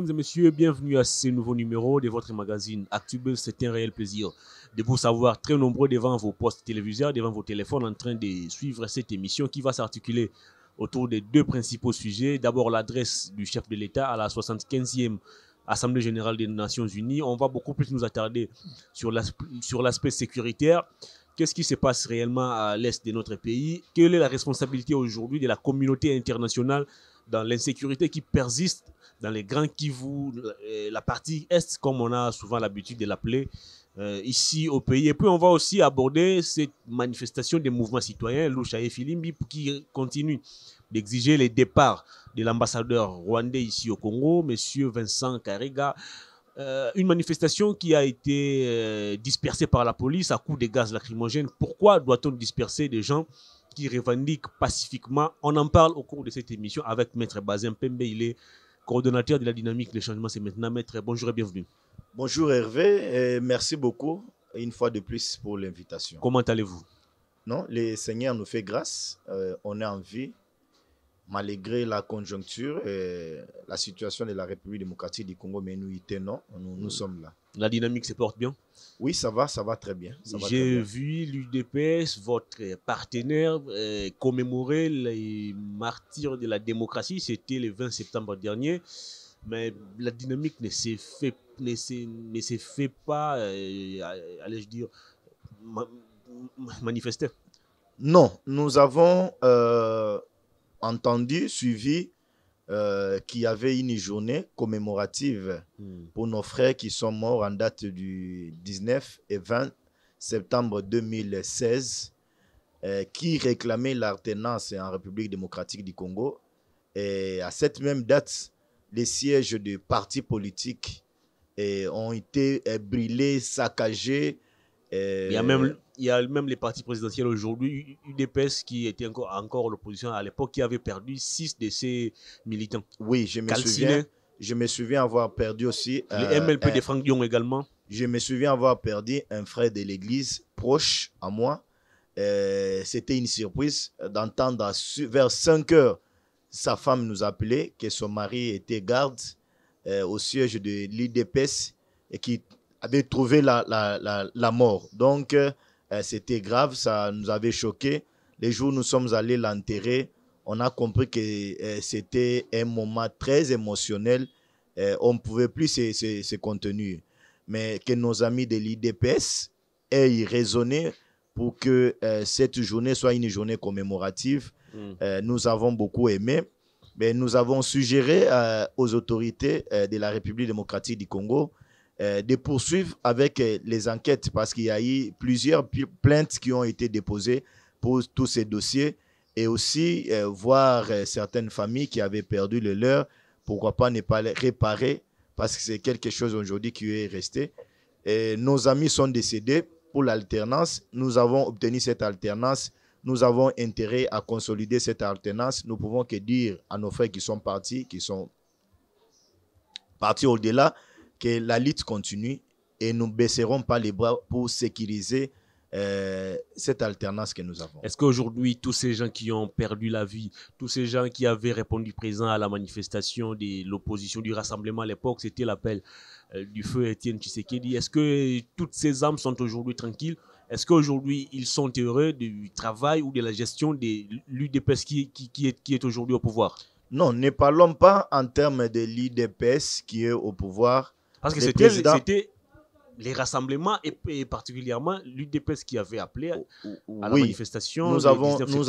Mesdames et messieurs, bienvenue à ce nouveau numéro de votre magazine Actu. C'est un réel plaisir de vous savoir très nombreux devant vos postes téléviseurs, devant vos téléphones, en train de suivre cette émission qui va s'articuler autour des deux principaux sujets. D'abord, l'adresse du chef de l'État à la 75e Assemblée Générale des Nations Unies. On va beaucoup plus nous attarder sur l'aspect sécuritaire. Qu'est-ce qui se passe réellement à l'est de notre pays? Quelle est la responsabilité aujourd'hui de la communauté internationale dans l'insécurité qui persiste dans les grands Kivu, la partie est, comme on a souvent l'habitude de l'appeler, ici au pays? Et puis on va aussi aborder cette manifestation des mouvements citoyens, Lucha et Filimbi, qui continue d'exiger les départs de l'ambassadeur rwandais ici au Congo, M. Vincent Karega. Une manifestation qui a été dispersée par la police à coups de gaz lacrymogène. Pourquoi doit-on disperser des gens qui revendiquent pacifiquement? On en parle au cours de cette émission avec Maître Bosembe Pembe. Il est coordonnateur de la dynamique des changements. C'est maintenant Maître. Bonjour et bienvenue. Bonjour Hervé, et merci beaucoup une fois de plus pour l'invitation. Comment allez-vous? Non, le Seigneur nous fait grâce. On est en vie malgré la conjoncture et la situation de la République démocratique du Congo. Mais nous y tenons, nous sommes là. La dynamique se porte bien? Oui, ça va très bien. J'ai vu l'UDPS, votre partenaire, commémorer les martyrs de la démocratie. C'était le 20 septembre dernier. Mais la dynamique ne s'est fait, pas, allais-je dire, manifester. Non, nous avons entendu, suivi qu'il y avait une journée commémorative pour nos frères qui sont morts en date du 19 et 20 septembre 2016, qui réclamait l'alternance en République démocratique du Congo. Et à cette même date, les sièges de partis politiques ont été brûlés, saccagés. Il y a même les partis présidentiels aujourd'hui, UDPS qui était encore l'opposition à l'époque, qui avait perdu 6 de ses militants. Oui, je me souviens avoir perdu aussi... les MLP de Franck Dion également. Je me souviens avoir perdu un frère de l'église proche à moi. C'était une surprise d'entendre vers 5 heures sa femme nous appeler que son mari était garde au siège de l'UDPS et qui avait trouvé la mort. Donc, c'était grave, ça nous avait choqué. Les jours où nous sommes allés l'enterrer, on a compris que c'était un moment très émotionnel. On ne pouvait plus se contenir. Mais que nos amis de l'IDPS aient raisonné pour que cette journée soit une journée commémorative. Nous avons beaucoup aimé. Mais nous avons suggéré aux autorités de la République démocratique du Congo de poursuivre avec les enquêtes, parce qu'il y a eu plusieurs plaintes qui ont été déposées pour tous ces dossiers, et aussi voir certaines familles qui avaient perdu le leur, pourquoi pas ne pas les réparer, parce que c'est quelque chose aujourd'hui qui est resté. Et nos amis sont décédés pour l'alternance, nous avons obtenu cette alternance, nous avons intérêt à consolider cette alternance, nous pouvons que dire à nos frères qui sont partis au-delà, que la lutte continue et nous ne baisserons pas les bras pour sécuriser cette alternance que nous avons. Est-ce qu'aujourd'hui, tous ces gens qui ont perdu la vie, tous ces gens qui avaient répondu présent à la manifestation de l'opposition, du rassemblement à l'époque, c'était l'appel du feu Étienne Tshisekedi, est-ce que toutes ces âmes sont aujourd'hui tranquilles? Est-ce qu'aujourd'hui, ils sont heureux du travail ou de la gestion de l'UDPS qui est aujourd'hui au pouvoir? Non, ne parlons pas en termes de l'UDPS qui est au pouvoir. Parce que c'était les rassemblements et particulièrement l'UDPS qui avait appelé à la manifestation. Nous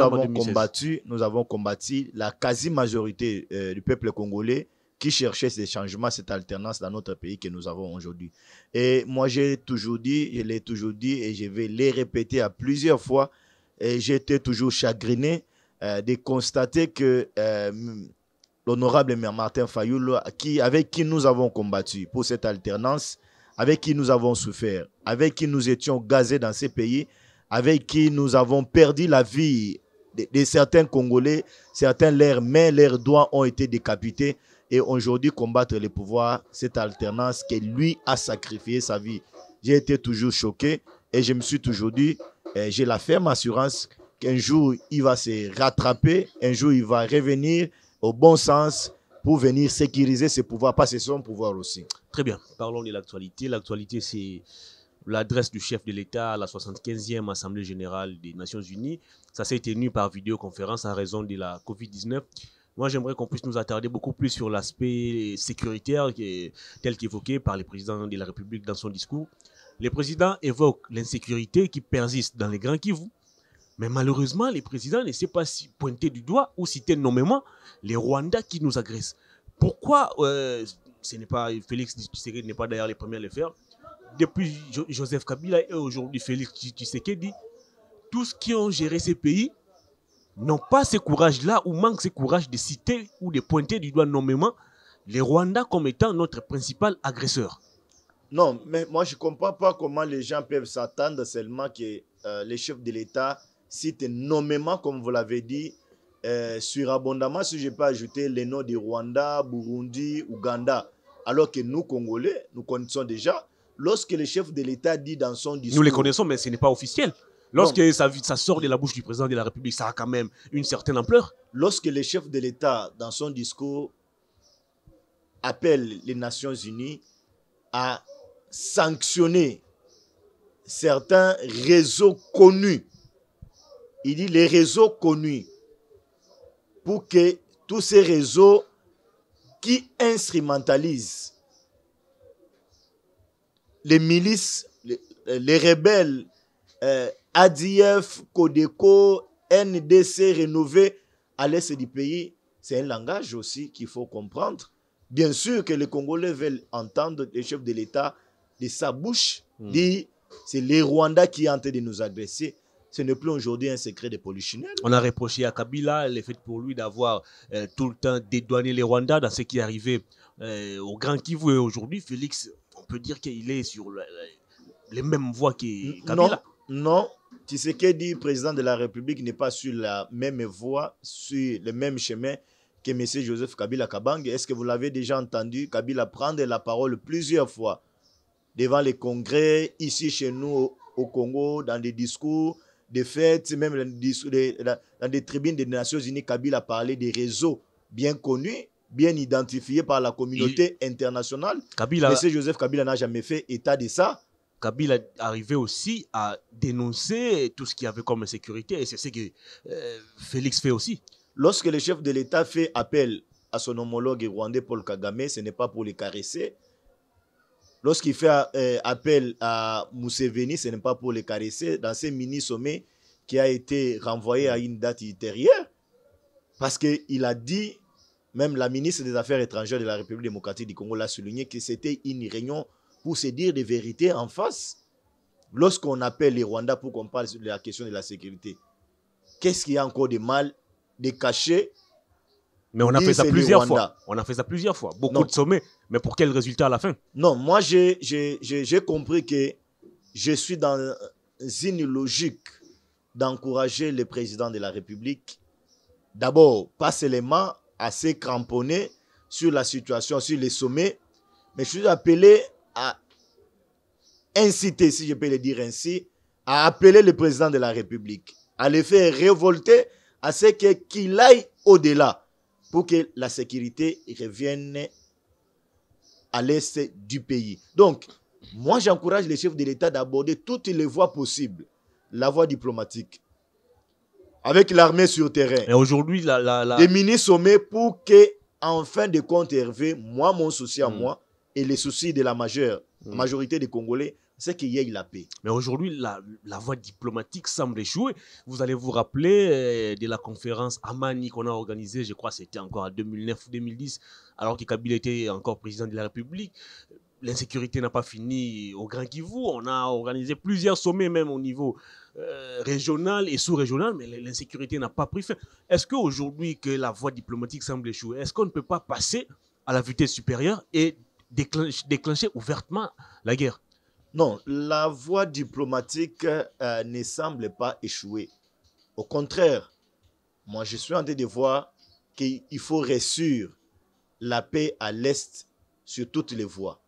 avons combattu la quasi-majorité du peuple congolais qui cherchait ces changements, cette alternance dans notre pays que nous avons aujourd'hui. Et moi, j'ai toujours dit, je l'ai toujours dit et je vais les répéter à plusieurs fois, et j'étais toujours chagriné de constater que l'honorable Martin Fayoul, avec qui nous avons combattu pour cette alternance, avec qui nous avons souffert, avec qui nous étions gazés dans ces pays, avec qui nous avons perdu la vie de certains Congolais, certains leurs mains, leurs doigts ont été décapités, et aujourd'hui combattre le pouvoir, cette alternance que lui a sacrifié sa vie. J'ai été toujours choqué et je me suis toujours dit, j'ai la ferme assurance qu'un jour il va se rattraper, un jour il va revenir au bon sens pour venir sécuriser ce pouvoir, parce que c'est son pouvoir aussi. Très bien, parlons de l'actualité. L'actualité, c'est l'adresse du chef de l'État à la 75e Assemblée Générale des Nations Unies. Ça s'est tenu par vidéoconférence à raison de la COVID-19. Moi, j'aimerais qu'on puisse nous attarder beaucoup plus sur l'aspect sécuritaire tel qu'évoqué par le président de la République dans son discours. Le président évoque l'insécurité qui persiste dans les grands Kivu. Mais malheureusement, le président ne sait pas pointer du doigt ou citer nommément les Rwandais qui nous agressent. Pourquoi ce n'est pas Félix Tshisekedi n'est pas d'ailleurs le premier à le faire. Depuis Joseph Kabila et aujourd'hui Félix Tshisekedi, tous qui ont géré ces pays n'ont pas ce courage-là ou manquent ce courage de citer ou de pointer du doigt nommément les Rwandais comme étant notre principal agresseur. Non, mais moi je ne comprends pas comment les gens peuvent s'attendre seulement que les chefs de l'État citent nommément, comme vous l'avez dit, surabondamment, si je peux ajouter les noms de Rwanda, Burundi, Ouganda, alors que nous, Congolais, nous connaissons déjà, lorsque le chef de l'État dit dans son discours... Nous les connaissons, mais ce n'est pas officiel. Lorsque ça sort de la bouche du président de la République, ça a quand même une certaine ampleur. Lorsque le chef de l'État, dans son discours, appelle les Nations Unies à sanctionner certains réseaux connus, il dit les réseaux connus, pour que tous ces réseaux qui instrumentalisent les milices, les rebelles, ADF, Codeco, NDC rénové à l'est du pays, c'est un langage aussi qu'il faut comprendre. Bien sûr que les Congolais veulent entendre les chefs de l'État de sa bouche dire c'est les Rwandais qui ont tenté de nous agresser. Ce n'est plus aujourd'hui un secret des polichinelles. On a reproché à Kabila le fait pour lui d'avoir tout le temps dédouané les Rwandais dans ce qui est arrivé au Grand Kivu. Et aujourd'hui, Félix, on peut dire qu'il est sur les mêmes voies que Kabila. Non, Tshisekedi, président de la République, n'est pas sur la même voie, sur le même chemin que M. Joseph Kabila Kabange. Est-ce que vous l'avez déjà entendu, Kabila prendre la parole plusieurs fois devant les congrès, ici chez nous au Congo, dans des discours, des fêtes, même dans des tribunes des Nations Unies, Kabila a parlé des réseaux bien connus, bien identifiés par la communauté internationale. Kabila... M. Joseph Kabila n'a jamais fait état de ça. Kabila arrivait aussi à dénoncer tout ce qu'il y avait comme insécurité, et c'est ce que Félix fait aussi. Lorsque le chef de l'État fait appel à son homologue rwandais Paul Kagame, ce n'est pas pour les caresser. Lorsqu'il fait appel à Museveni, ce n'est pas pour les caresser. Dans ce mini-sommet qui a été renvoyé à une date ultérieure, parce qu'il a dit, même la ministre des Affaires étrangères de la République démocratique du Congo l'a souligné, que c'était une réunion pour se dire des vérités en face. Lorsqu'on appelle les Rwandais pour qu'on parle de la question de la sécurité, qu'est-ce qu'il y a encore de mal de cacher? Mais on a fait ça plusieurs fois. On a fait ça plusieurs fois. Beaucoup de sommets. Mais pour quel résultat à la fin? Non, moi j'ai compris que je suis dans une logique d'encourager le président de la République. D'abord, pas seulement à se cramponner sur la situation, sur les sommets, mais je suis appelé à inciter, si je peux le dire ainsi, à appeler le président de la République, à le faire révolter, à ce qu'il aille au-delà pour que la sécurité revienne à l'est du pays. Donc, moi j'encourage les chefs de l'État d'aborder toutes les voies possibles, la voie diplomatique, avec l'armée sur terrain. Et aujourd'hui, les mini-sommets pour que, en fin de compte, Hervé, moi, mon souci à moi, et les soucis de la majorité des Congolais, c'est qu'il y ait la paix. Mais aujourd'hui, la voie diplomatique semble échouer. Vous allez vous rappeler de la conférence Amani qu'on a organisée, je crois que c'était encore en 2009 ou 2010, alors que Kabila était encore président de la République. L'insécurité n'a pas fini au Grand Kivu. On a organisé plusieurs sommets, même au niveau régional et sous-régional, mais l'insécurité n'a pas pris fin. Est-ce qu'aujourd'hui, que la voie diplomatique semble échouer, est-ce qu'on ne peut pas passer à la vitesse supérieure et déclencher ouvertement la guerre? Non, la voie diplomatique ne semble pas échouer. Au contraire, moi je suis en train de voir qu'il faut réussir la paix à l'est sur toutes les voies,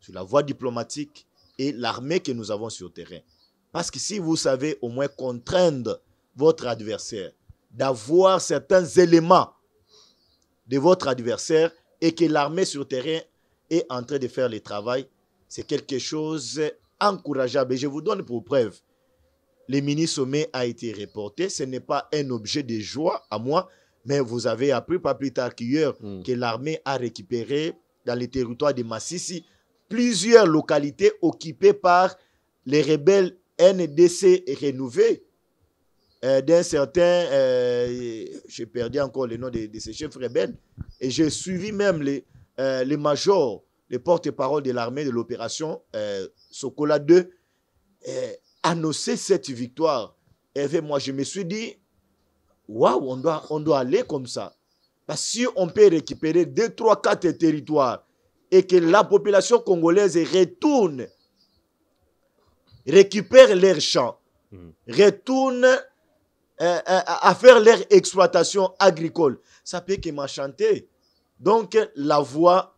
sur la voie diplomatique et l'armée que nous avons sur le terrain. Parce que si vous savez au moins contraindre votre adversaire d'avoir certains éléments de votre adversaire et que l'armée sur terrain est en train de faire le travail, c'est quelque chose d'encourageable. Et je vous donne pour preuve, le mini-sommet a été reporté. Ce n'est pas un objet de joie à moi, mais vous avez appris pas plus tard qu'hier que l'armée a récupéré dans les territoires de Masisi plusieurs localités occupées par les rebelles NDC renouvelés d'un certain, j'ai perdu encore le nom de ces chefs rebelles, et j'ai suivi même les majors, les porte-parole de l'armée de l'opération Sokola 2, annoncer cette victoire. Hervé, moi, je me suis dit, waouh, on doit aller comme ça. Parce que si on peut récupérer 2, 3, 4 territoires et que la population congolaise retourne, récupère leurs champs, retourne à faire leur exploitation agricole, ça peut que m'enchanter. Donc, la voie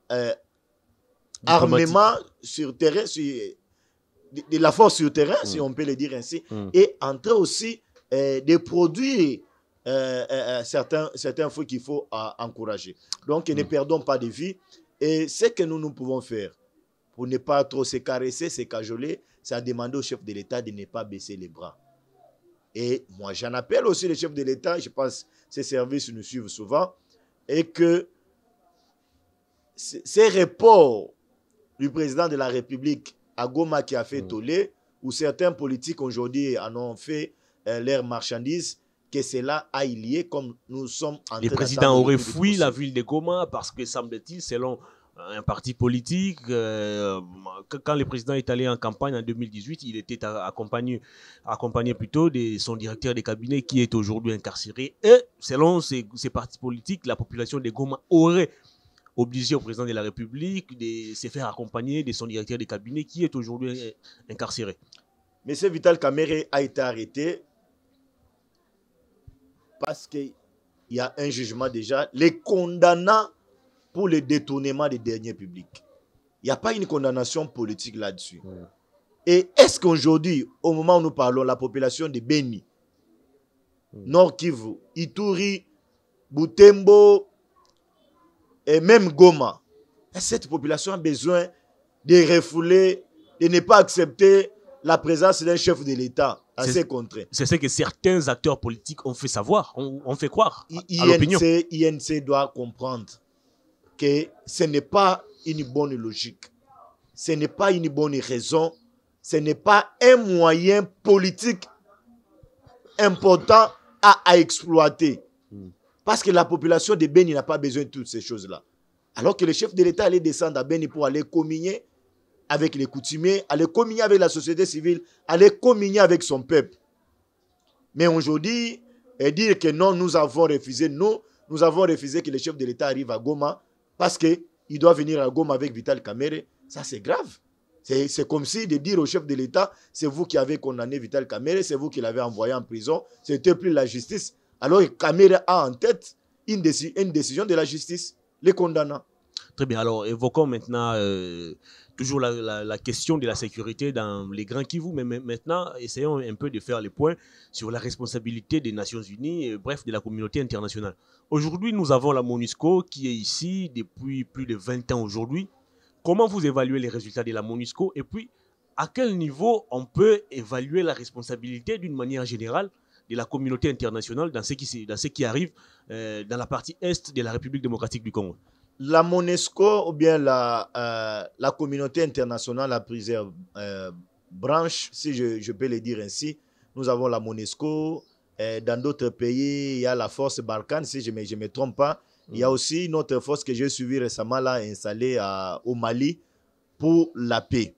armement sur terrain, de la force sur terrain, si on peut le dire ainsi, et en train aussi de produire certains fruits qu'il faut encourager. Donc, ne perdons pas de vie. Et ce que nous pouvons faire pour ne pas trop se caresser, se cajoler, c'est à demander au chef de l'État de ne pas baisser les bras. Et moi, j'en appelle aussi les chefs de l'État, je pense que ces services nous suivent souvent, et que ces reports du président de la République à Goma qui a fait toller, où certains politiques aujourd'hui en ont fait leurs marchandises, que cela aille lié comme nous sommes en train de... Le président aurait fui la ville de Goma parce que, semble-t-il, selon un parti politique, quand le président est allé en campagne en 2018, il était accompagné plutôt de son directeur de cabinet qui est aujourd'hui incarcéré. Et selon ces partis politiques, la population de Goma aurait obligé au président de la République de se faire accompagner de son directeur de cabinet qui est aujourd'hui incarcéré. Monsieur Vital Kamerhe a été arrêté parce qu'il y a un jugement déjà les condamnant pour le détournement des deniers publics. Il n'y a pas une condamnation politique là-dessus. Et est-ce qu'aujourd'hui, au moment où nous parlons, la population de Béni, Nord Kivu, Ituri, Butembo, et même Goma, cette population a besoin de refouler, de ne pas accepter la présence d'un chef de l'État à ces contrées. C'est ce que certains acteurs politiques ont fait savoir, ont fait croire à l'opinion. INC doit comprendre que ce n'est pas une bonne logique, ce n'est pas une bonne raison, ce n'est pas un moyen politique important à exploiter. Parce que la population de Béni n'a pas besoin de toutes ces choses-là. Alors que le chef de l'État allait descendre à Béni pour aller communier avec les coutumiers, aller communier avec la société civile, aller communier avec son peuple. Mais aujourd'hui, dire que non, nous avons refusé, non, nous avons refusé que le chef de l'État arrive à Goma parce qu'il doit venir à Goma avec Vital Kamerhe, ça c'est grave. C'est comme si de dire au chef de l'État, c'est vous qui avez condamné Vital Kamerhe, c'est vous qui l'avez envoyé en prison, c'était plus la justice. Alors Kamerhe a en tête une décision de la justice, les condamnant. Très bien, alors évoquons maintenant toujours la question de la sécurité dans les Grands Kivu, mais maintenant essayons un peu de faire les points sur la responsabilité des Nations Unies, et, bref, de la communauté internationale. Aujourd'hui, nous avons la MONUSCO qui est ici depuis plus de 20 ans aujourd'hui. Comment vous évaluez les résultats de la MONUSCO et puis à quel niveau on peut évaluer la responsabilité d'une manière générale de la communauté internationale dans ce qui arrive dans la partie est de la République démocratique du Congo? La MONUSCO ou bien la communauté internationale a plusieurs branches, si je peux le dire ainsi. Nous avons la MONUSCO, dans d'autres pays, il y a la force Barkhane, si je ne me trompe pas. Il y a aussi une autre force que j'ai suivie récemment, là, installée au Mali, pour la paix.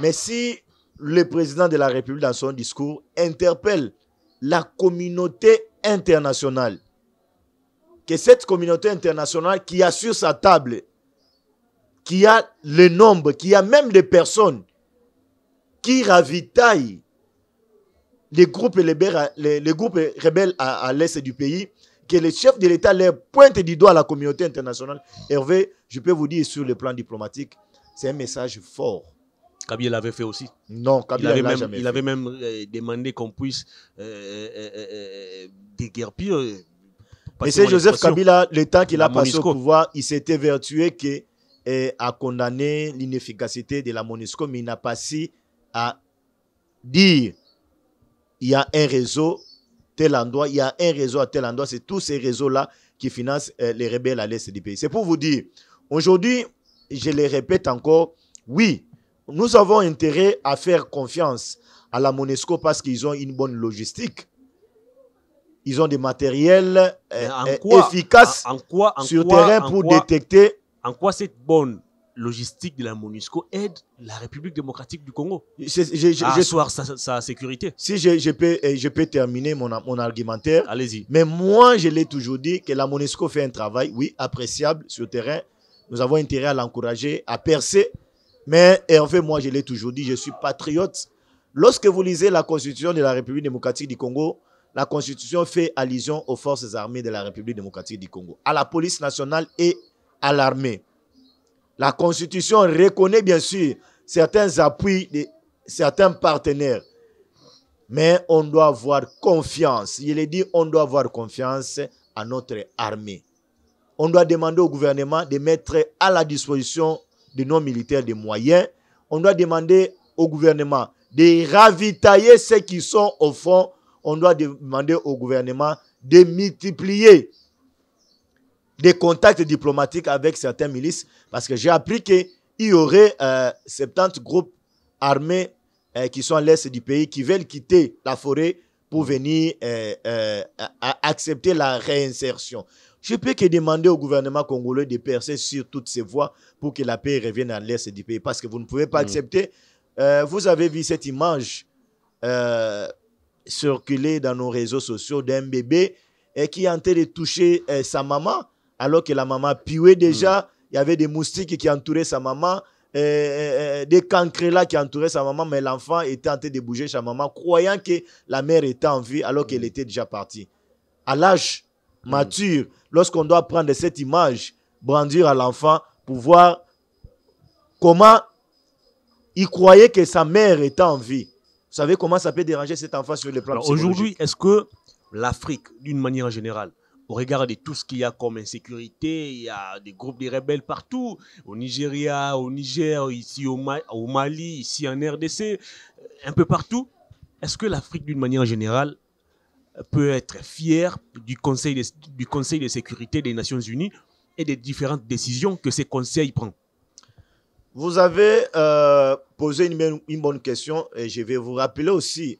Mais si le président de la République, dans son discours, interpelle la communauté internationale, que cette communauté internationale qui a sur sa table, qui a le nombre, qui a même les personnes qui ravitaillent les groupes rebelles à l'est du pays, que les chefs de l'État leur pointent du doigt à la communauté internationale. Hervé, je peux vous dire sur le plan diplomatique, c'est un message fort. Kabila l'avait fait aussi. Non, Kabila l'avait jamais fait. Il avait même demandé qu'on puisse déguerpir Mais c'est Joseph Kabila, le temps qu'il a passé au pouvoir, il s'était vertué à condamner l'inefficacité de la MONUSCO, mais il n'a pas si à dire il y a un réseau tel endroit, il y a un réseau à tel endroit. C'est tous ces réseaux-là qui financent les rebelles à l'est du pays. C'est pour vous dire, aujourd'hui, je le répète encore, oui, nous avons intérêt à faire confiance à la MONUSCO parce qu'ils ont une bonne logistique. Ils ont des matériels efficaces sur terrain pour détecter. En quoi cette bonne logistique de la MONUSCO aide la République démocratique du Congo à asseoir sa sécurité? Si je peux terminer mon argumentaire. Allez-y. Mais moi, je l'ai toujours dit que la MONUSCO fait un travail, oui, appréciable sur terrain. Nous avons intérêt à l'encourager, à percer. Mais, et en fait, moi, je l'ai toujours dit, je suis patriote. Lorsque vous lisez la Constitution de la République démocratique du Congo, la Constitution fait allusion aux forces armées de la République démocratique du Congo, à la police nationale et à l'armée. La Constitution reconnaît bien sûr certains appuis de certains partenaires, mais on doit avoir confiance. Il est dit, on doit avoir confiance à notre armée. On doit demander au gouvernement de mettre à la disposition de nos militaires des moyens. On doit demander au gouvernement de ravitailler ceux qui sont au fond. On doit demander au gouvernement de multiplier des contacts diplomatiques avec certains milices, parce que j'ai appris qu'il y aurait 70 groupes armés qui sont à l'est du pays, qui veulent quitter la forêt pour venir accepter la réinsertion. Je peux que demander au gouvernement congolais de percer sur toutes ces voies pour que la paix revienne à l'est du pays, parce que vous ne pouvez pas accepter. Vous avez vu cette image circuler dans nos réseaux sociaux d'un bébé qui est en train de toucher sa maman, alors que la maman puait déjà. Il y avait des moustiques qui entouraient sa maman, des cancrelats qui entouraient sa maman, mais l'enfant était en train de bouger sa maman, croyant que la mère était en vie alors qu'elle était déjà partie. À l'âge mature, lorsqu'on doit prendre cette image, brandir à l'enfant pour voir comment il croyait que sa mère était en vie. Vous savez comment ça peut déranger cet enfant sur le plan psychologique? Aujourd'hui, est-ce que l'Afrique, d'une manière générale, au regard de tout ce qu'il y a comme insécurité, il y a des groupes de rebelles partout, au Nigeria, au Niger, ici au Mali, ici en RDC, un peu partout. Est-ce que l'Afrique, d'une manière générale, peut être fière du Conseil de sécurité des Nations Unies et des différentes décisions que ces conseils prennent? Vous avez posé une bonne question et je vais vous rappeler aussi.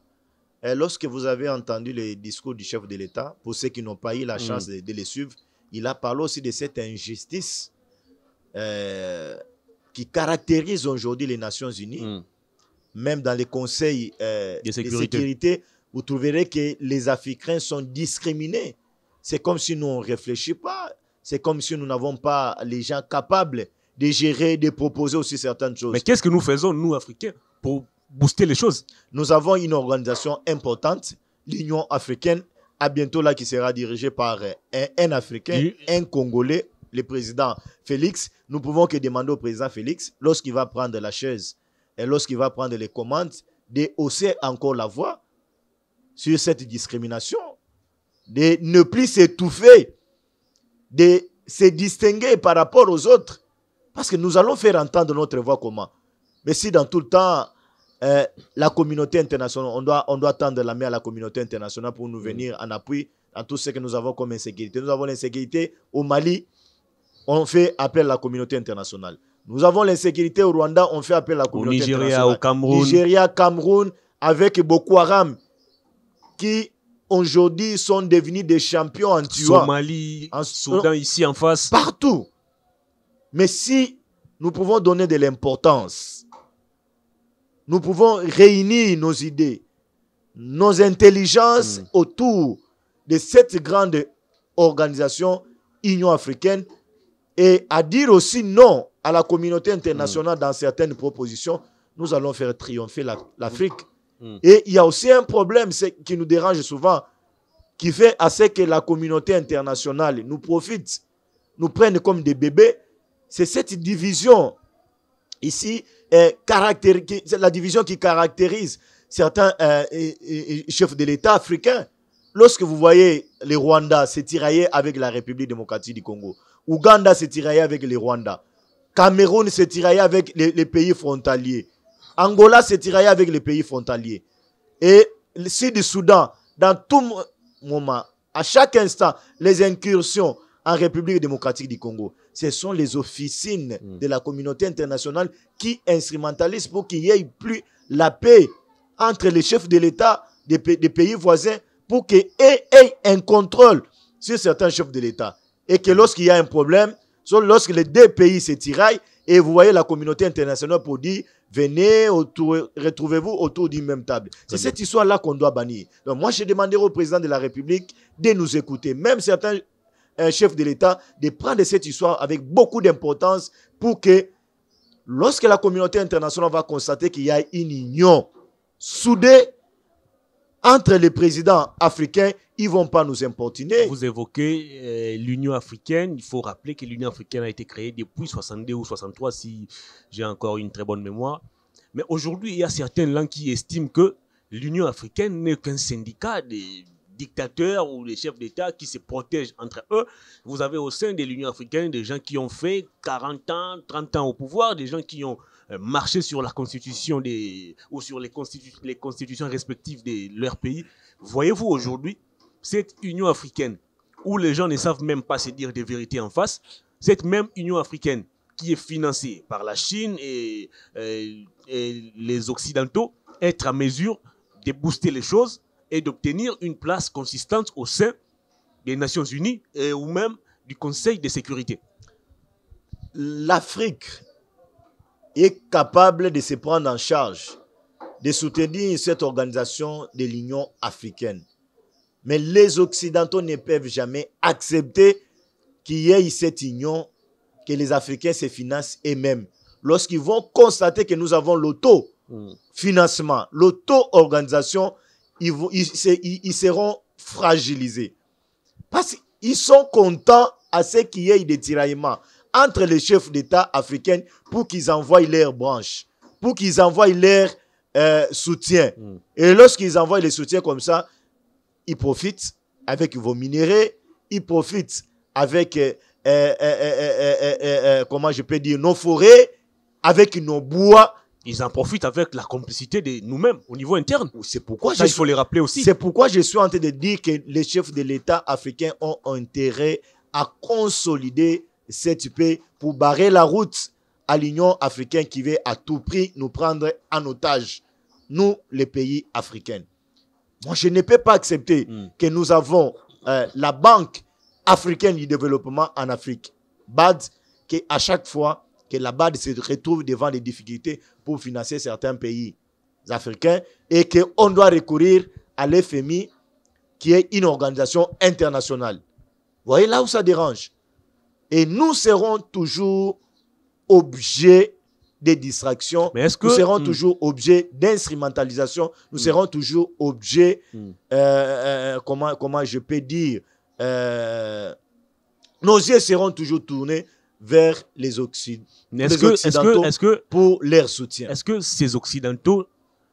Et lorsque vous avez entendu les discours du chef de l'État, pour ceux qui n'ont pas eu la chance de les suivre, il a parlé aussi de cette injustice qui caractérise aujourd'hui les Nations Unies. Même dans les conseils de sécurité, vous trouverez que les Africains sont discriminés. C'est comme si nous, on ne réfléchit pas. C'est comme si nous n'avons pas les gens capables de gérer, de proposer aussi certaines choses. Mais qu'est-ce que nous faisons, nous, Africains, pour booster les choses? Nous avons une organisation importante, l'Union africaine, à bientôt là, qui sera dirigée par un Africain, un Congolais, le président Félix. Nous pouvons que demander au président Félix, lorsqu'il va prendre la chaise et lorsqu'il va prendre les commandes, de hausser encore la voix sur cette discrimination, de ne plus s'étouffer, de se distinguer par rapport aux autres, parce que nous allons faire entendre notre voix comment. Mais si dans tout le temps, la communauté internationale, on doit tendre la main à la communauté internationale pour nous venir en appui à tout ce que nous avons comme insécurité. Nous avons l'insécurité au Mali, on fait appel à la communauté internationale. Nous avons l'insécurité au Rwanda, on fait appel à la communauté internationale. Au Cameroun. Nigeria, Cameroun, avec Boko Haram, qui aujourd'hui sont devenus des champions en tuant. Somalie, en Soudan, ici en face. Partout. Mais si nous pouvons donner de l'importance, nous pouvons réunir nos idées, nos intelligences autour de cette grande organisation Union africaine et à dire aussi non à la communauté internationale dans certaines propositions, nous allons faire triompher l'Afrique. Et il y a aussi un problème qui nous dérange souvent, qui fait à ce que la communauté internationale nous profite, nous prenne comme des bébés, c'est cette division ici, c'est la division qui caractérise certains chefs de l'État africains. Lorsque vous voyez les Rwandais s'est tiraillé avec la République démocratique du Congo. Ouganda s'est tiraillé avec les Rwandais. Cameroun s'est tiraillé avec les pays frontaliers. Angola s'est tiraillé avec les pays frontaliers. Et le Sud-Soudan, dans tout moment, à chaque instant, les incursions en République démocratique du Congo, ce sont les officines de la communauté internationale qui instrumentalisent pour qu'il n'y ait plus la paix entre les chefs de l'État des pays voisins, pour qu'ils aient un contrôle sur certains chefs de l'État. Et que lorsqu'il y a un problème, lorsque les deux pays se tiraillent, et vous voyez la communauté internationale pour dire venez, retrouvez-vous autour d'une même table. C'est cette histoire-là qu'on doit bannir. Donc moi, j'ai demandé au président de la République de nous écouter, même certains chefs de l'État, de prendre cette histoire avec beaucoup d'importance pour que lorsque la communauté internationale va constater qu'il y a une union soudée entre les présidents africains, ils ne vont pas nous importuner. Vous évoquez l'Union africaine. Il faut rappeler que l'Union africaine a été créée depuis 62 ou 63, si j'ai encore une très bonne mémoire. Mais aujourd'hui, il y a certains langues qui estiment que l'Union africaine n'est qu'un syndicat des dictateurs ou des chefs d'État qui se protègent entre eux. Vous avez au sein de l'Union africaine des gens qui ont fait 40 ans, 30 ans au pouvoir, des gens qui ont marché sur la constitution ou sur les constitutions respectives de leur pays. Voyez-vous aujourd'hui, cette Union africaine, où les gens ne savent même pas se dire des vérités en face, cette même Union africaine qui est financée par la Chine et les Occidentaux, être à mesure de booster les choses et d'obtenir une place consistante au sein des Nations Unies et, ou même du Conseil de sécurité. L'Afrique est capable de se prendre en charge, de soutenir cette organisation de l'Union africaine. Mais les Occidentaux ne peuvent jamais accepter qu'il y ait cette union, que les Africains se financent eux-mêmes. Lorsqu'ils vont constater que nous avons l'auto-financement, l'auto-organisation, ils seront fragilisés. Parce qu'ils sont contents à ce qu'il y ait des tiraillements entre les chefs d'État africains pour qu'ils envoient leurs branches, pour qu'ils envoient leurs soutiens. Et lorsqu'ils envoient les soutiens comme ça, ils profitent avec vos minéraux, ils profitent avec, comment je peux dire, nos forêts, avec nos bois. Ils en profitent avec la complicité de nous-mêmes au niveau interne. C'est pourquoi ça, il faut les rappeler aussi. C'est pourquoi je suis en train de dire que les chefs de l'État africains ont intérêt à consolider cette paix pour barrer la route à l'Union africaine qui veut à tout prix nous prendre en otage, nous, les pays africains. Moi, je ne peux pas accepter que nous avons la Banque africaine du développement en Afrique, BAD, qui à chaque fois que la BAD se retrouve devant des difficultés pour financer certains pays africains et qu'on doit recourir à l'FMI, qui est une organisation internationale. Vous voyez là où ça dérange. Et nous serons toujours objets des distractions, mais nous serons toujours objets d'instrumentalisation, nous serons toujours objets, comment je peux dire, nos yeux seront toujours tournés vers les Occidentaux pour leur soutien. Est-ce que ces Occidentaux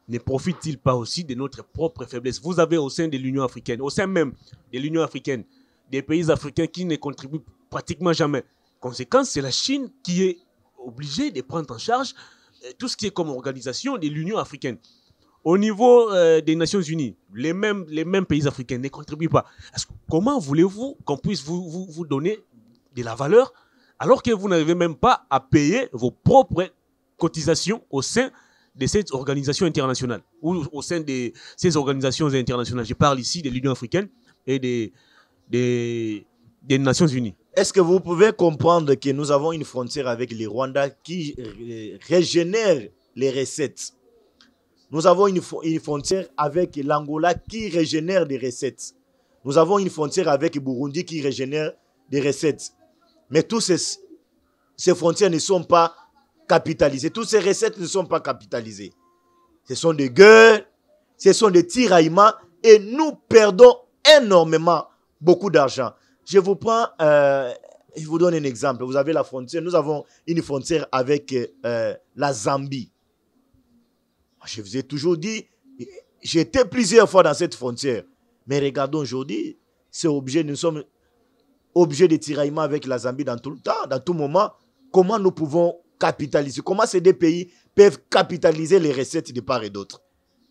ne profitent-ils pas aussi de notre propre faiblesse? Vous avez au sein de l'Union africaine, au sein même de l'Union africaine, des pays africains qui ne contribuent pratiquement jamais. Conséquence, c'est la Chine qui est obligé de prendre en charge tout ce qui est comme organisation de l'Union africaine. Au niveau des Nations Unies, les mêmes pays africains ne contribuent pas. Comment voulez-vous qu'on puisse vous donner de la valeur alors que vous n'arrivez même pas à payer vos propres cotisations au sein de cette organisation internationale ou au sein de ces organisations internationales? Je parle ici de l'Union africaine et des Nations Unies. Est-ce que vous pouvez comprendre que nous avons une frontière avec les Rwandais qui régénère les recettes? Nous avons une frontière avec l'Angola qui régénère des recettes. Nous avons une frontière avec le Burundi qui régénère des recettes. Mais toutes ces frontières ne sont pas capitalisées. Toutes ces recettes ne sont pas capitalisées. Ce sont des guerres, ce sont des tiraillements et nous perdons énormément, beaucoup d'argent. Je vous prends, je vous donne un exemple. Vous avez la frontière, nous avons une frontière avec la Zambie. Je vous ai toujours dit, j'étais plusieurs fois dans cette frontière. Mais regardons aujourd'hui, c'est obligé, nous sommes obligés de tiraillement avec la Zambie dans tout le temps, dans tout moment. Comment nous pouvons capitaliser? Comment ces deux pays peuvent capitaliser les recettes de part et d'autre?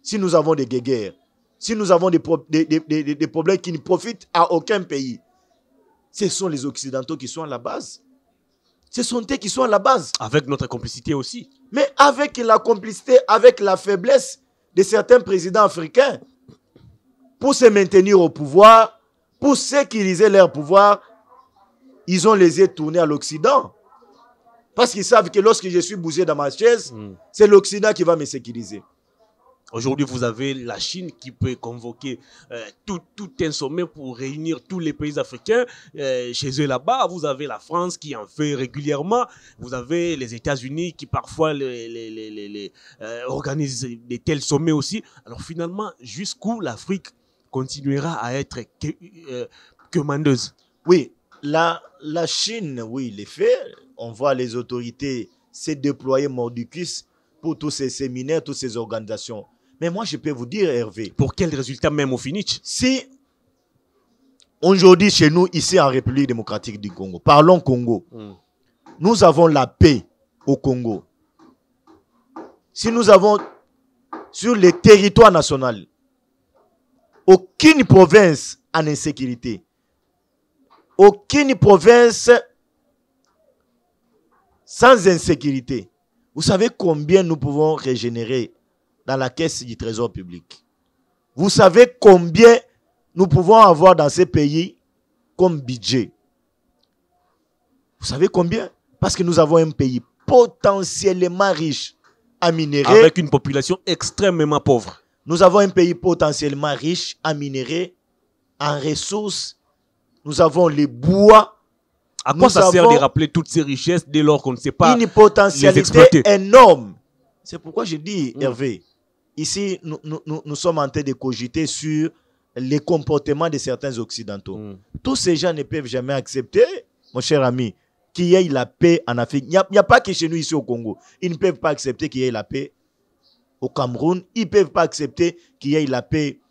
Si nous avons des guerres, si nous avons des problèmes qui ne profitent à aucun pays, ce sont les Occidentaux qui sont à la base. Ce sont eux qui sont à la base. Avec notre complicité aussi. Mais avec la complicité, avec la faiblesse de certains présidents africains, pour se maintenir au pouvoir, pour sécuriser leur pouvoir, ils ont les yeux tournés à l'Occident. Parce qu'ils savent que lorsque je suis bougé dans ma chaise, c'est l'Occident qui va me sécuriser. Aujourd'hui, vous avez la Chine qui peut convoquer tout un sommet pour réunir tous les pays africains chez eux là-bas. Vous avez la France qui en fait régulièrement. Vous avez les États-Unis qui parfois organisent des tels sommets aussi. Alors finalement, jusqu'où l'Afrique continuera à être commandeuse? Oui, la Chine, oui, les faits. On voit les autorités se déployer mordicus pour tous ces séminaires, toutes ces organisations. Mais moi, je peux vous dire, Hervé... Pour quel résultat même au finish? Si, aujourd'hui, chez nous, ici en République démocratique du Congo, parlons Congo, nous avons la paix au Congo. Si nous avons, sur les territoires nationaux, aucune province en insécurité, aucune province sans insécurité, vous savez combien nous pouvons régénérer dans la caisse du trésor public. Vous savez combien nous pouvons avoir dans ces pays comme budget. Vous savez combien? Parce que nous avons un pays potentiellement riche en minerais. Avec une population extrêmement pauvre. Nous avons un pays potentiellement riche en minerais, en ressources. Nous avons les bois. À quoi ça sert de rappeler toutes ces richesses dès lors qu'on ne sait pas les exploiter? Une potentialité énorme. C'est pourquoi je dis, Hervé, ici, nous sommes en train de cogiter sur les comportements de certains Occidentaux. Tous ces gens ne peuvent jamais accepter, mon cher ami, qu'il y ait la paix en Afrique. Il n'y a pas que chez nous, ici au Congo. Ils ne peuvent pas accepter qu'il y ait la paix au Cameroun. Ils ne peuvent pas accepter qu'il y ait la paix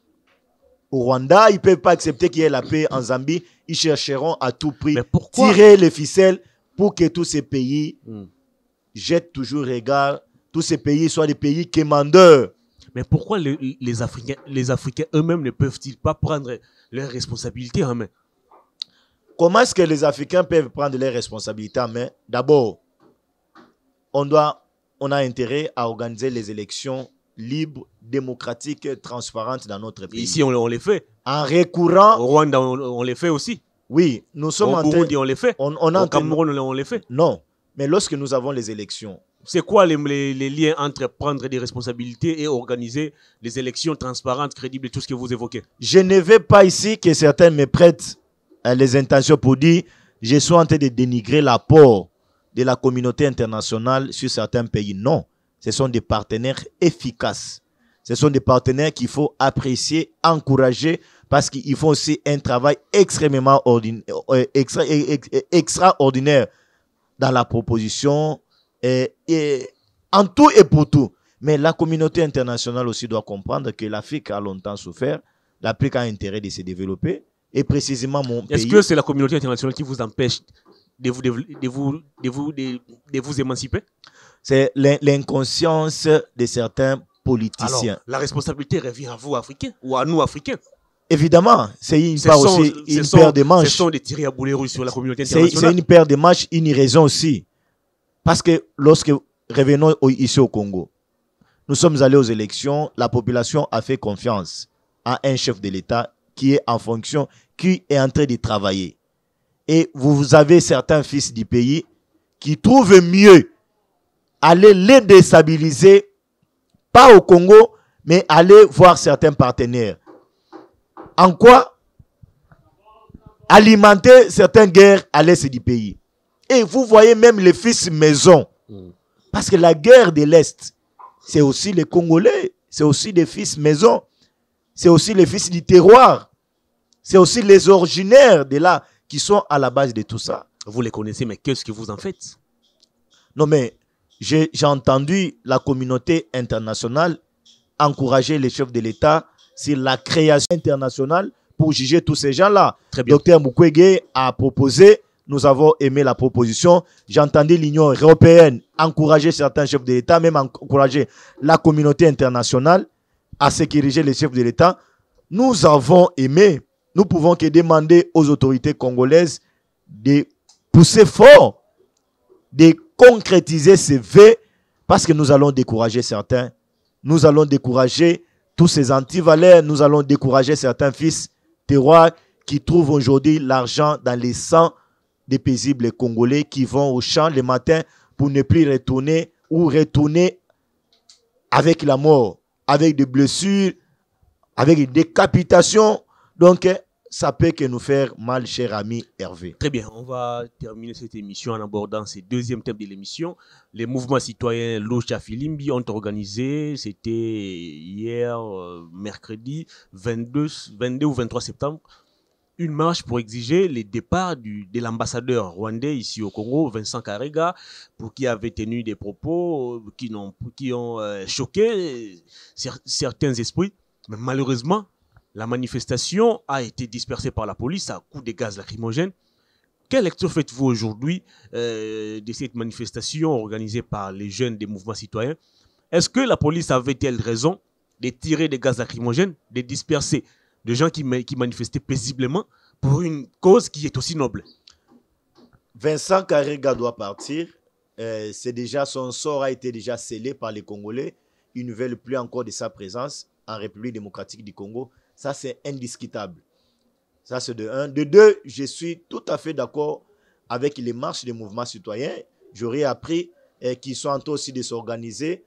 au Rwanda, ils ne peuvent pas accepter qu'il y ait la paix en Zambie. Ils chercheront à tout prix tirer les ficelles pour que tous ces pays jettent toujours regard, tous ces pays soient des pays commandeurs. Mais pourquoi les Africains eux-mêmes ne peuvent-ils pas prendre leurs responsabilités en main? Comment est-ce que les Africains peuvent prendre leurs responsabilités en main? D'abord, on a intérêt à organiser les élections libre, démocratique, transparente dans notre pays. Ici, on les fait. En recourant... Au Rwanda, on les fait aussi. Oui, nous sommes en train... Au Burundi, on les fait. Au Cameroun, on les fait. Non, mais lorsque nous avons les élections... C'est quoi les liens entre prendre des responsabilités et organiser des élections transparentes, crédibles, tout ce que vous évoquez? Je ne veux pas ici que certains me prêtent les intentions pour dire je suis en train de dénigrer l'apport de la communauté internationale sur certains pays. Non. Ce sont des partenaires efficaces. Ce sont des partenaires qu'il faut apprécier, encourager, parce qu'ils font aussi un travail extrêmement extraordinaire dans la proposition, et en tout et pour tout. Mais la communauté internationale aussi doit comprendre que l'Afrique a longtemps souffert, l'Afrique a intérêt de se développer, et précisément mon pays... Est-ce que c'est la communauté internationale qui vous empêche de vous émanciper? C'est l'inconscience de certains politiciens. Alors, la responsabilité revient à vous, Africains, ou à nous, Africains. Évidemment, c'est une paire de manches. Ce sont des tirs à boulet rouge sur la communauté internationale. C'est une paire de manches, une raison aussi. Parce que lorsque revenons ici au Congo, nous sommes allés aux élections, la population a fait confiance à un chef de l'État qui est en fonction, qui est en train de travailler. Et vous avez certains fils du pays qui trouvent mieux aller les déstabiliser, pas au Congo, mais aller voir certains partenaires. En quoi? Alimenter certaines guerres à l'est du pays. Et vous voyez même les fils maison. Parce que la guerre de l'Est, c'est aussi les Congolais, c'est aussi les fils maison, c'est aussi les fils du terroir, c'est aussi les originaires de là qui sont à la base de tout ça. Vous les connaissez, mais qu'est-ce que vous en faites? Non, mais... J'ai entendu la communauté internationale encourager les chefs de l'État sur la création internationale pour juger tous ces gens-là. Docteur Mukwege a proposé, nous avons aimé la proposition. J'entendais l'Union européenne encourager certains chefs de l'État, même encourager la communauté internationale à sécuriser les chefs de l'État. Nous avons aimé, nous pouvons que demander aux autorités congolaises de pousser fort, de concrétiser ces vœux, parce que nous allons décourager certains. Nous allons décourager tous ces antivaleurs, nous allons décourager certains fils terroirs qui trouvent aujourd'hui l'argent dans les sangs des paisibles Congolais qui vont au champ le matin pour ne plus retourner ou retourner avec la mort, avec des blessures, avec des décapitations. Donc, ça peut que nous faire mal, cher ami Hervé. Très bien, on va terminer cette émission en abordant ce deuxième thème de l'émission. Les mouvements citoyens Lucha Filimbi ont organisé, c'était hier, mercredi 22 ou 23 septembre, une marche pour exiger le départ de l'ambassadeur rwandais ici au Congo, Vincent Karega, pour qui avait tenu des propos qui ont choqué certains esprits. Mais malheureusement, la manifestation a été dispersée par la police à coups de gaz lacrymogène. Quelle lecture faites-vous aujourd'hui de cette manifestation organisée par les jeunes des mouvements citoyens? Est-ce que la police avait-elle raison de tirer des gaz lacrymogènes, de disperser des gens qui manifestaient paisiblement pour une cause qui est aussi noble? Vincent Karega doit partir. C'est déjà, son sort a été déjà scellé par les Congolais. Ils ne veulent plus encore de sa présence en République démocratique du Congo. Ça, c'est indiscutable. Ça, c'est de un. De deux, je suis tout à fait d'accord avec les marches des mouvements citoyens. J'aurais appris qu'ils sont en train aussi de s'organiser.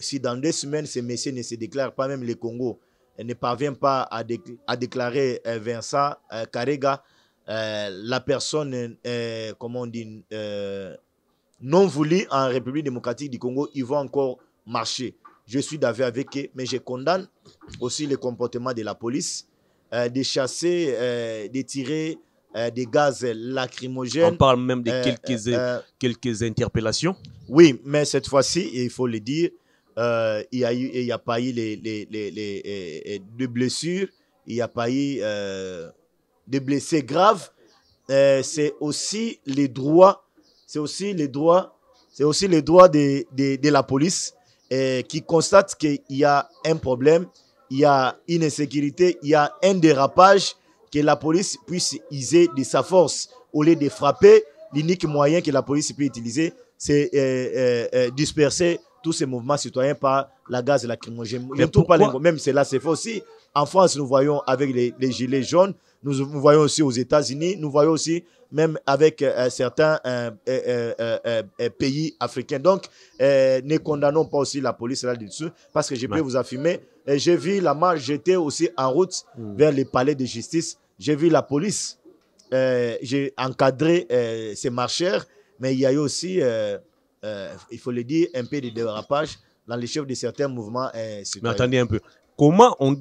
Si dans 2 semaines, ces messieurs ne se déclarent pas, même les Congos ne parvient pas à déclarer Vincent Karega, la personne, comment on dit, non voulue en République démocratique du Congo, ils vont encore marcher. Je suis d'avis avec eux, mais je condamne aussi le comportement de la police, de chasser, de tirer des gaz lacrymogènes. On parle même de quelques interpellations. Oui, mais cette fois-ci, il faut le dire, il n'y a pas eu de blessures, il n'y a pas eu de blessés graves. C'est aussi les droits, de la police. Qui constate qu'il y a un problème, il y a une insécurité, il y a un dérapage, que la police puisse user de sa force. Au lieu de frapper, l'unique moyen que la police peut utiliser, c'est disperser tous ces mouvements citoyens par la gaz lacrymogène. Même cela, c'est faux aussi. En France, nous voyons avec les gilets jaunes, nous voyons aussi aux États-Unis, nous voyons aussi même avec certains pays africains. Donc, ne condamnons pas aussi la police là-dessus, parce que je peux vous affirmer, j'ai vu la marche, j'étais aussi en route vers les palais de justice, j'ai vu la police, j'ai encadré ces marcheurs, mais il y a eu aussi, il faut le dire, un peu de dérapage dans les chefs de certains mouvements citoyens. Mais attendez un peu, comment on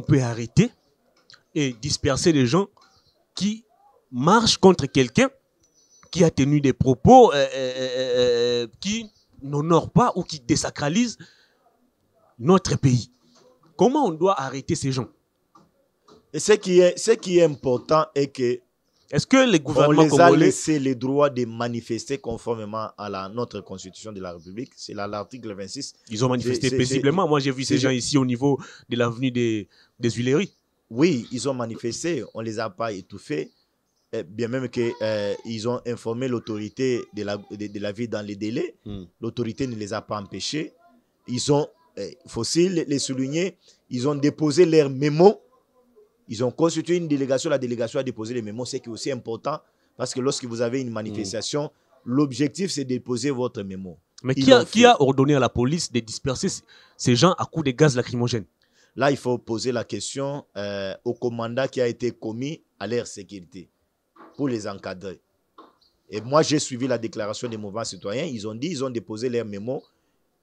peut arrêter et disperser les gens qui marchent contre quelqu'un qui a tenu des propos qui n'honorent pas ou qui désacralisent notre pays? Comment on doit arrêter ces gens? Et ce qui est important est que le gouvernement congolais a laissé le droit de manifester conformément à notre constitution de la République. C'est l'article 26. Ils ont manifesté paisiblement. Moi, j'ai vu ces gens ici au niveau de l'avenue des Huileries. Oui, ils ont manifesté, on ne les a pas étouffés, bien même qu'ils ont informé l'autorité de la ville dans les délais. L'autorité ne les a pas empêchés. Ils ont, faut-il les souligner, ils ont déposé leurs mémos, ils ont constitué une délégation, la délégation a déposé les mémos, ce qui est aussi important, parce que lorsque vous avez une manifestation, l'objectif c'est de déposer votre mémo. Mais qui a ordonné à la police de disperser ces gens à coups de gaz lacrymogène? Là, il faut poser la question au commandant qui a été commis à leur sécurité pour les encadrer. Et moi, j'ai suivi la déclaration des mouvements citoyens. Ils ont dit, ils ont déposé leurs mémos.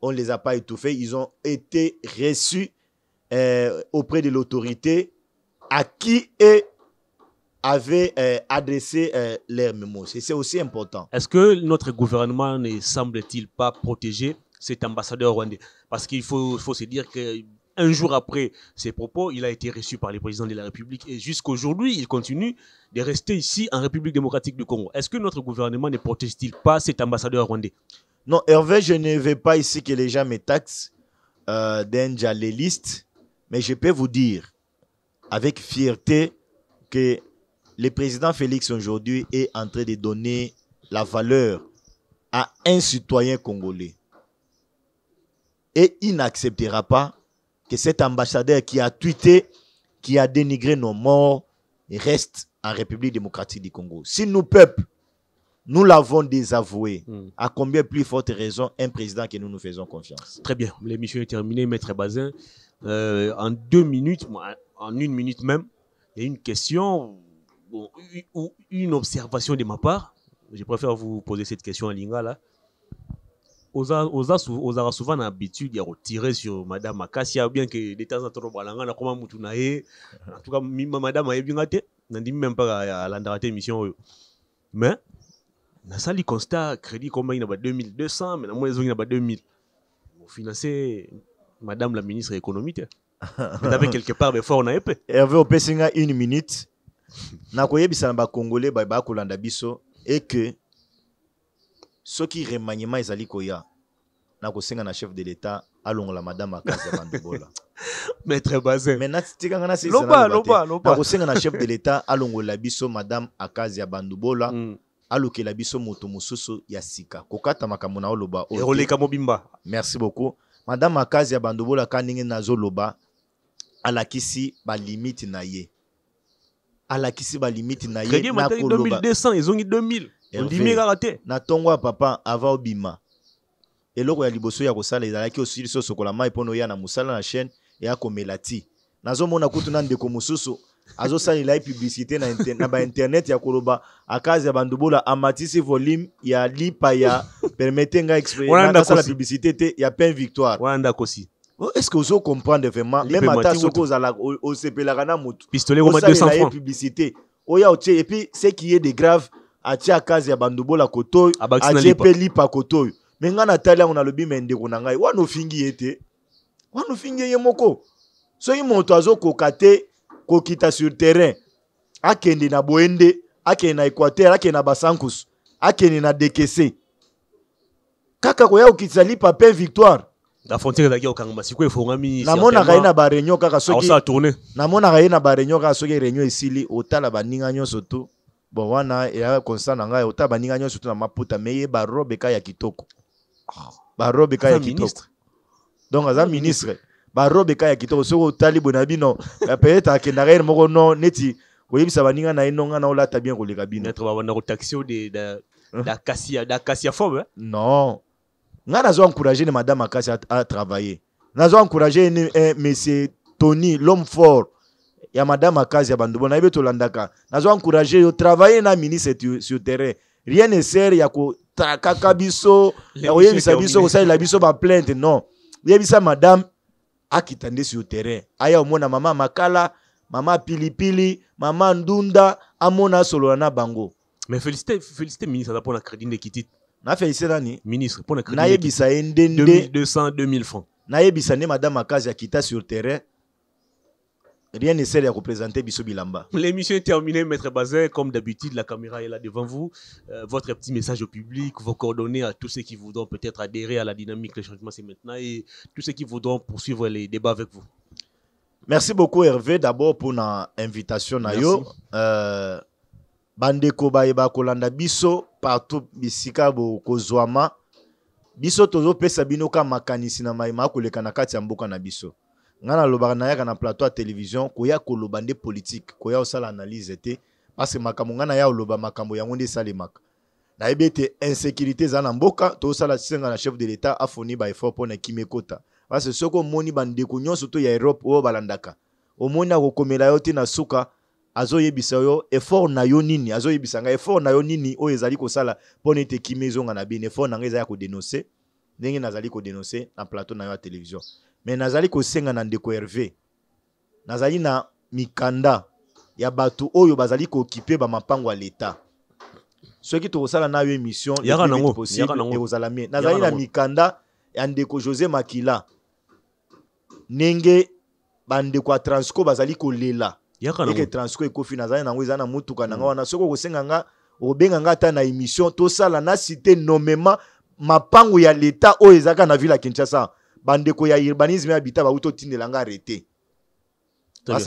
On ne les a pas étouffés. Ils ont été reçus auprès de l'autorité à qui avait adressé leurs mémos. C'est aussi important. Est-ce que notre gouvernement ne semble-t-il pas protéger cet ambassadeur rwandais? Parce qu'il faut se dire que Un jour après ses propos, il a été reçu par les présidents de la République et jusqu'aujourd'hui, il continue de rester ici en République démocratique du Congo. Est-ce que notre gouvernement ne protège-t-il pas cet ambassadeur rwandais? Non, Hervé, je ne veux pas ici que les gens me taxent d'un jaléliste, mais je peux vous dire avec fierté que le président Félix aujourd'hui est en train de donner la valeur à un citoyen congolais. Et il n'acceptera pas que cet ambassadeur qui a tweeté, qui a dénigré nos morts, reste en République démocratique du Congo. Si nous, peuple, nous l'avons désavoué, à combien plus forte raison un président que nous faisons confiance. Très bien, l'émission est terminée, Maître Bazin. En 2 minutes, en 1 minute même, il y a une question ou une observation de ma part. Je préfère vous poser cette question en lingala. Oza souvent l'habitude de retirer sur Madame Makassia, bien que de temps en temps, en tout cas, Madame a bien raté, n'a même pas à l'endroit de l'émission. Mais, dans la salle, constat, crédit combien il y a 2200, mais dans la maison, il y a 2000. Vous financez Madame la ministre économique. Vous avez quelque part, mais fort, on a épais. Hervé, au Pessinga, 1 minute. N'a pas eu de Congolais, Baba Kolanda Bisso, et que. Ceux qui remaniement Ezali Koya, n'a qu'au sein chef de l'État, allons la Madame Akasia Bandobola. Maître Bazin. Maintenant, c'est quand on a ces n'a qu'au sein chef de l'État, allons la biso Madame Akasia Bandobola, allons que la biso Motomosuso Yasika. Kokata makamona oloba. Et Rolé Kamobimba. Merci beaucoup, Madame Akasia Bandobola kaninge nazo loba. Alakisi ba limite naie. Alakisi ba limite naie. Crédit matériel 2200, ils ont mis 2000. On dit mais raté. Natongo papa avant Obima. Et loko ya liboso ya kosala ezala ki osili so sokola mai pono ya na musala na chaîne et akomelati. Nazomona kutu na ndeko mususu azosala la publicité na internet na ba internet ya koloba akazi ya bandobola amatisi volume ya lipa ya permettenga expérience na sala publicité te ya pain victoire. Wanda kosi. Est-ce que vous comprenez vraiment même ata soko za la osepelaka na mutu. Pistolet au 200 francs publicité. Oya otie et puis ce qui est de grave atia kazi ya bandobola kotoy atia peli pa kotoy menga na tala on a le bimende kona ngai wano fingi ete wano fingi yemoko so imoto azoko kate kokita sur terrain akende na boende akende na Équateur akende na basankus akende na dekese kaka koya okitsali pa paix victoire la frontière d'aki okangamba siko efongami na mona kaina ba réunion kaka soki na mona kaina ba réunion kaka soki réunion esili otala baninga nyonso to. Bon, on a un constat dans la robe surtout dans ma puta, mais il y a barobe kaya kitoko. Barobe kaya kitoko. Donc, as un ministre, barobe kaya kitoko, ce que tali bonabino, peut-être à Kenarel Morono, Neti, vous voyez, ça va n'y en a un autre bien pour les cabines. Notre rotation de la cassia forme. Non. Nous avons encouragé Madame Akassia à travailler. Nous avons encouragé M. Tony, l'homme fort. Il y a Madame Akasia Bandobola, il y a Tolandaka. Nous avons encouragé de travailler dans le ministre sur le terrain. Rien ne sert, il y a Kakabiso, il y a Biso, il y a Biso, plainte, non. Il y a Biso, Madame, qui tendait sur le terrain. Il y a Maman Makala, Maman Pilipili, Maman Ndunda, Amona Solana Bango. Mais félicitez le ministre pour la crédit d'équité. Je félicite le ministre pour la crédit d'équité. 2200, 2000 francs. Je Madame Akasia qui était sur le terrain. Rien ne sert à représenter Bissou Bilamba. L'émission est terminée, Maître Bazin. Comme d'habitude, la caméra est là devant vous. Votre petit message au public, vos coordonnées à tous ceux qui voudront peut-être adhérer à la dynamique, le changement, c'est maintenant, et tous ceux qui voudront poursuivre les débats avec vous. Merci beaucoup, Hervé, d'abord pour l'invitation. Bandeko Baeba Kolanda Bissou, partout, Bissika, Kozouama. Bissou, Tozo, Pesabinoka, Makanisina, Maïma, Kolekanaka, Tiamboka, Nabissou. Ngana lobarana ya na plateau à télévision koya kolobande politique koya osala analyse té parce que makambo ngana ya oloba makambo yango nde salemaka na ebete insécurité za na mboka to osala senga na chef de l'état afoni ba effort pona kimekota parce que soko moni bande ko nyonso to ya Europe o balandaka o moni akokomela yo te na suka azoyebisa yo effort na yo nini azoyebisa nga effort na yo nini o ezali kosala pona te kimezonga na bien effort na ngeza ya ko dénoncer ndenge nazali ko dénoncer na plateau na yo à télévision. Mais nazali ko senga na ndeko Hervé. Nazali na mikanda ya batu oyo bazali ko occuper ba mapango ya l'État. Soki to osala na yo émission le plus possible et ozalami. Nazali na mikanda ya ndeko José Makila. nenge bande kwa transco bazali kolela yeke transco ekofinazana nango ezana mutuka nango wana soko kosenga nga obenga nga ta na émission to sala na cité nommément mapango ya l'état o ezaka na ville ya Kinshasa bande ko ya urbanisme habitat ba uto tinelanga arrêté. Tu as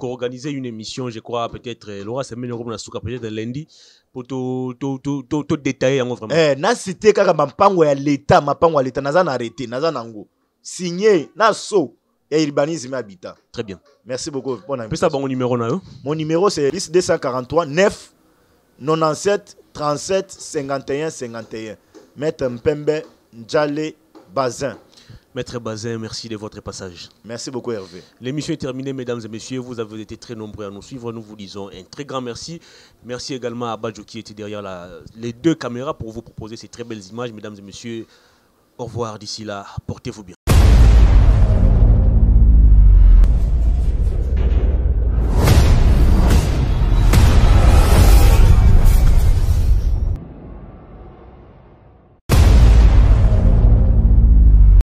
organisé une émission, je crois, peut-être, Laura, c'est même peut-être lundi, pour tout détailler vraiment. Na cité kaka mapango ya l'état, mapango ya l'état, nazan arrêté, nazan nango. Signé, naso, et urbanisme habitat. Très bien. Merci beaucoup. Ça, bon numéro, na, mon numéro, c'est 243 9 97 37 51 51. Maître Mpembe Ndjale Bazin. Maître Bazin, merci de votre passage. Merci beaucoup Hervé. L'émission est terminée, mesdames et messieurs. Vous avez été très nombreux à nous suivre. Nous vous disons un très grand merci. Merci également à Badjo qui était derrière les deux caméras pour vous proposer ces très belles images. Mesdames et messieurs, au revoir d'ici là. Portez-vous bien.